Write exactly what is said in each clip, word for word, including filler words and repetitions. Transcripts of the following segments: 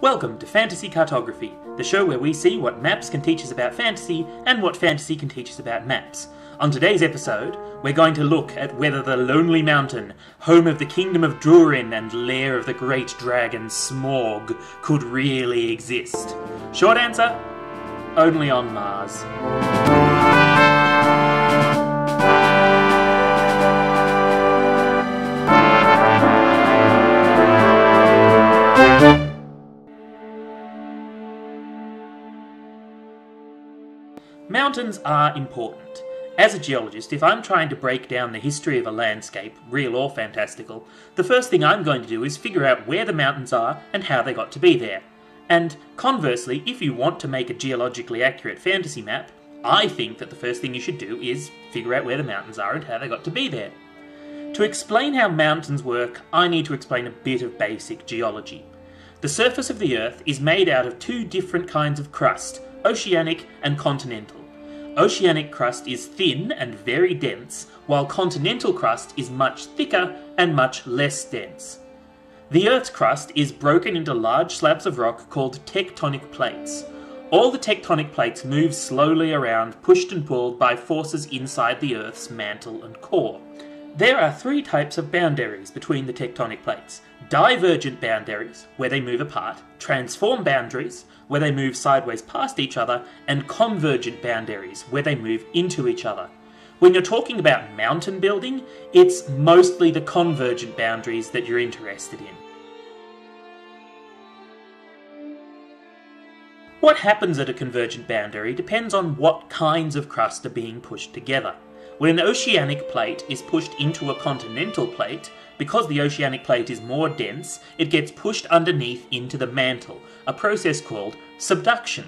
Welcome to Fantasy Cartography, the show where we see what maps can teach us about fantasy and what fantasy can teach us about maps. On today's episode, we're going to look at whether the Lonely Mountain, home of the Kingdom of Durin and lair of the great dragon Smaug, could really exist. Short answer, only on Mars. Mountains are important. As a geologist, if I'm trying to break down the history of a landscape, real or fantastical, the first thing I'm going to do is figure out where the mountains are and how they got to be there. And conversely, if you want to make a geologically accurate fantasy map, I think that the first thing you should do is figure out where the mountains are and how they got to be there. To explain how mountains work, I need to explain a bit of basic geology. The surface of the Earth is made out of two different kinds of crust, oceanic and continental. Oceanic crust is thin and very dense, while continental crust is much thicker and much less dense. The Earth's crust is broken into large slabs of rock called tectonic plates. All the tectonic plates move slowly around, pushed and pulled by forces inside the Earth's mantle and core. There are three types of boundaries between the tectonic plates: divergent boundaries, where they move apart, transform boundaries, where they move sideways past each other, and convergent boundaries, where they move into each other. When you're talking about mountain building, it's mostly the convergent boundaries that you're interested in. What happens at a convergent boundary depends on what kinds of crust are being pushed together. When an oceanic plate is pushed into a continental plate, because the oceanic plate is more dense, it gets pushed underneath into the mantle, a process called subduction.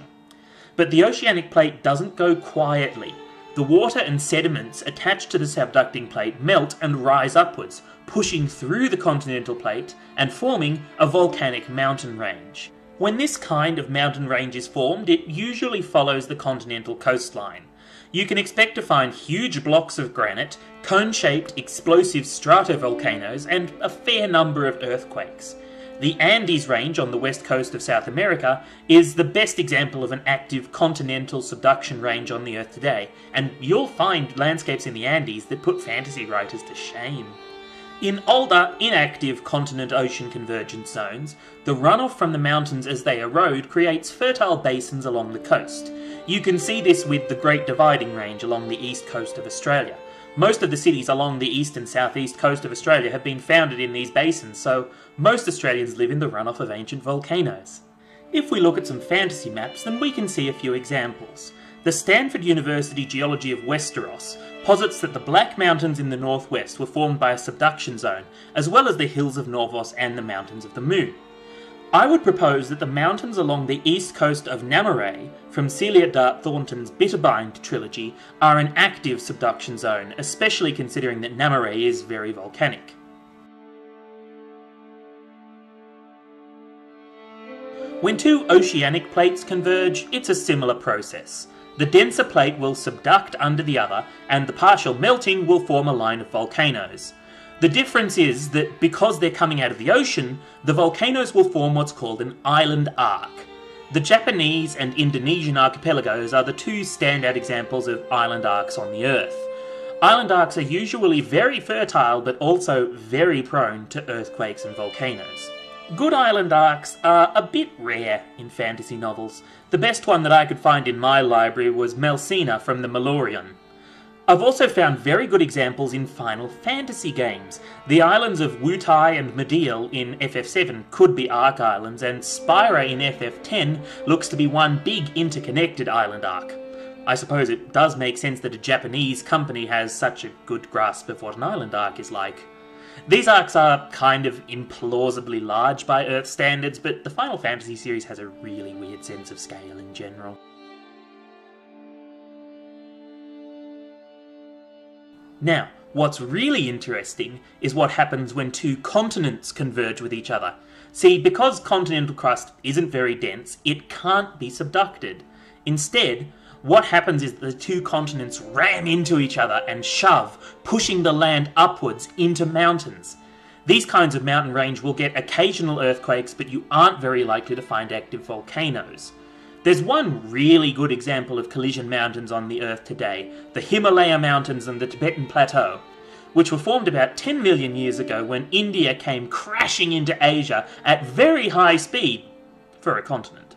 But the oceanic plate doesn't go quietly. The water and sediments attached to the subducting plate melt and rise upwards, pushing through the continental plate and forming a volcanic mountain range. When this kind of mountain range is formed, it usually follows the continental coastline. You can expect to find huge blocks of granite, cone-shaped explosive stratovolcanoes, and a fair number of earthquakes. The Andes Range on the west coast of South America is the best example of an active continental subduction range on the Earth today, and you'll find landscapes in the Andes that put fantasy writers to shame. In older, inactive continent-ocean convergence zones, the runoff from the mountains as they erode creates fertile basins along the coast. You can see this with the Great Dividing Range along the east coast of Australia. Most of the cities along the east and southeast coast of Australia have been founded in these basins, so most Australians live in the runoff of ancient volcanoes. If we look at some fantasy maps, then we can see a few examples. The Stanford University geology of Westeros posits that the Black Mountains in the northwest were formed by a subduction zone, as well as the hills of Norvos and the Mountains of the Moon. I would propose that the mountains along the east coast of Namare, from Celia Dart Thornton's Bitterbind trilogy, are an active subduction zone, especially considering that Namare is very volcanic. When two oceanic plates converge, it's a similar process. The denser plate will subduct under the other, and the partial melting will form a line of volcanoes. The difference is that because they're coming out of the ocean, the volcanoes will form what's called an island arc. The Japanese and Indonesian archipelagos are the two standout examples of island arcs on the Earth. Island arcs are usually very fertile, but also very prone to earthquakes and volcanoes. Good island arcs are a bit rare in fantasy novels. The best one that I could find in my library was Melsina from the Melorian. I've also found very good examples in Final Fantasy games. The islands of Wutai and Mediel in F F seven could be arc islands, and Spira in F F ten looks to be one big interconnected island arc. I suppose it does make sense that a Japanese company has such a good grasp of what an island arc is like. These arcs are kind of implausibly large by Earth standards, but the Final Fantasy series has a really weird sense of scale in general. Now, what's really interesting is what happens when two continents converge with each other. See, because continental crust isn't very dense, it can't be subducted. Instead, what happens is the two continents ram into each other and shove, pushing the land upwards into mountains. These kinds of mountain range will get occasional earthquakes, but you aren't very likely to find active volcanoes. There's one really good example of collision mountains on the Earth today, the Himalaya Mountains and the Tibetan Plateau, which were formed about ten million years ago when India came crashing into Asia at very high speed for a continent.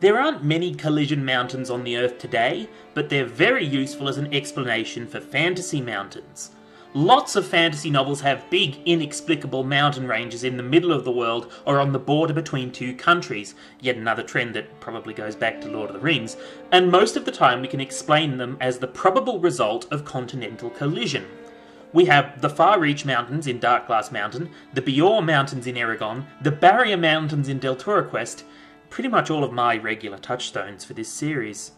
There aren't many collision mountains on the Earth today, but they're very useful as an explanation for fantasy mountains. Lots of fantasy novels have big, inexplicable mountain ranges in the middle of the world or on the border between two countries, yet another trend that probably goes back to Lord of the Rings, and most of the time we can explain them as the probable result of continental collision. We have the Far Reach Mountains in Darkglass Mountain, the Beor Mountains in Aragon, the Barrier Mountains in Deltora Quest, pretty much all of my regular touchstones for this series.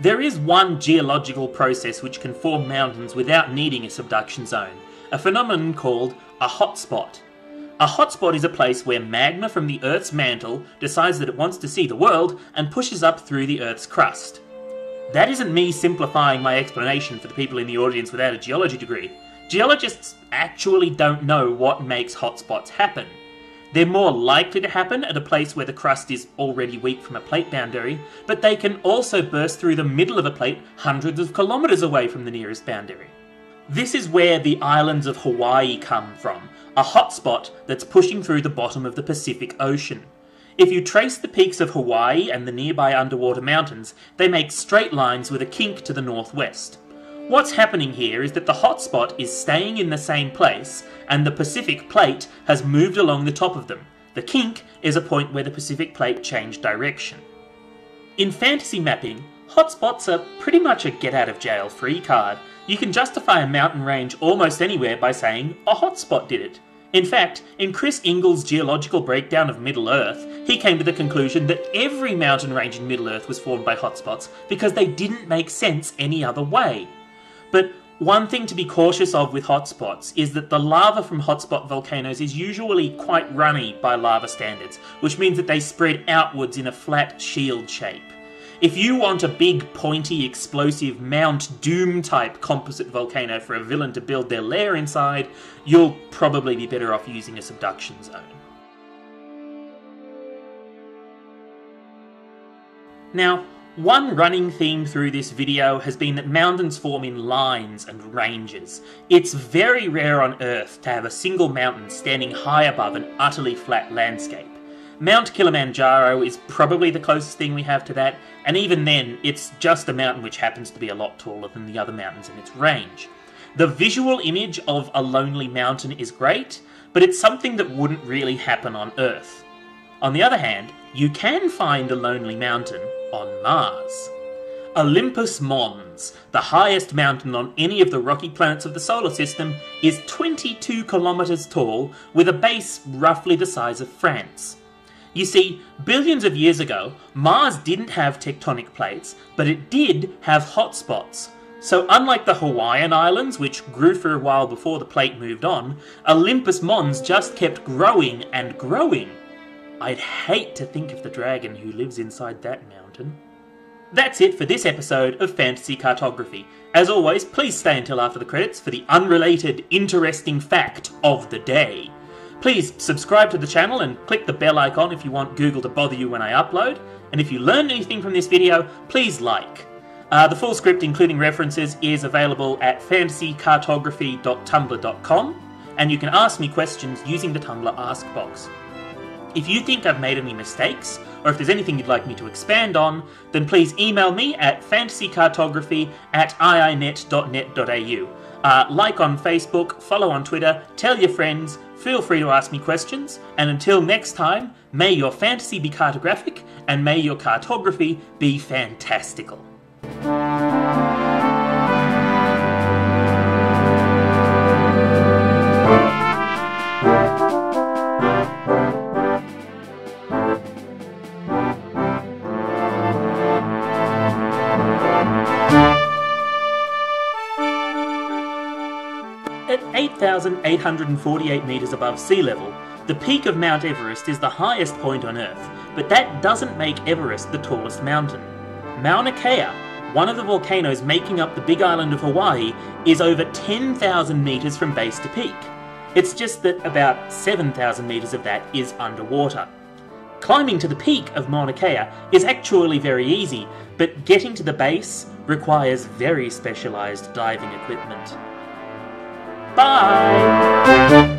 There is one geological process which can form mountains without needing a subduction zone, a phenomenon called a hotspot. A hotspot is a place where magma from the Earth's mantle decides that it wants to see the world and pushes up through the Earth's crust. That isn't me simplifying my explanation for the people in the audience without a geology degree. Geologists actually don't know what makes hotspots happen. They're more likely to happen at a place where the crust is already weak from a plate boundary, but they can also burst through the middle of a plate hundreds of kilometres away from the nearest boundary. This is where the islands of Hawaii come from, a hotspot that's pushing through the bottom of the Pacific Ocean. If you trace the peaks of Hawaii and the nearby underwater mountains, they make straight lines with a kink to the northwest. What's happening here is that the hotspot is staying in the same place, and the Pacific Plate has moved along the top of them. The kink is a point where the Pacific Plate changed direction. In fantasy mapping, hotspots are pretty much a get-out-of-jail-free card. You can justify a mountain range almost anywhere by saying, a hotspot did it. In fact, in Chris Ingle's geological breakdown of Middle-earth, he came to the conclusion that every mountain range in Middle-earth was formed by hotspots because they didn't make sense any other way. But one thing to be cautious of with hotspots is that the lava from hotspot volcanoes is usually quite runny by lava standards, which means that they spread outwards in a flat shield shape. If you want a big, pointy, explosive Mount Doom-type composite volcano for a villain to build their lair inside, you'll probably be better off using a subduction zone. Now, one running theme through this video has been that mountains form in lines and ranges. It's very rare on Earth to have a single mountain standing high above an utterly flat landscape. Mount Kilimanjaro is probably the closest thing we have to that, and even then, it's just a mountain which happens to be a lot taller than the other mountains in its range. The visual image of a lonely mountain is great, but it's something that wouldn't really happen on Earth. On the other hand, you can find a lonely mountain on Mars. Olympus Mons, the highest mountain on any of the rocky planets of the solar system, is twenty-two kilometres tall with a base roughly the size of France. You see, billions of years ago, Mars didn't have tectonic plates, but it did have hotspots. So unlike the Hawaiian Islands, which grew for a while before the plate moved on, Olympus Mons just kept growing and growing. I'd hate to think of the dragon who lives inside that mountain. That's it for this episode of Fantasy Cartography. As always, please stay until after the credits for the unrelated, interesting fact of the day. Please subscribe to the channel and click the bell icon if you want Google to bother you when I upload. And if you learned anything from this video, please like. Uh, the full script, including references, is available at fantasy cartography dot tumblr dot com, and you can ask me questions using the Tumblr Ask box. If you think I've made any mistakes, or if there's anything you'd like me to expand on, then please email me at fantasycartography at iinet dot net dot au. Uh, like on Facebook, follow on Twitter, tell your friends, feel free to ask me questions, and until next time, may your fantasy be cartographic, and may your cartography be fantastical. eight thousand eight hundred forty-eight metres above sea level, the peak of Mount Everest is the highest point on Earth, but that doesn't make Everest the tallest mountain. Mauna Kea, one of the volcanoes making up the Big Island of Hawaii is over ten thousand metres from base to peak. It's just that about seven thousand metres of that is underwater. Climbing to the peak of Mauna Kea is actually very easy, but getting to the base requires very specialised diving equipment. Bye!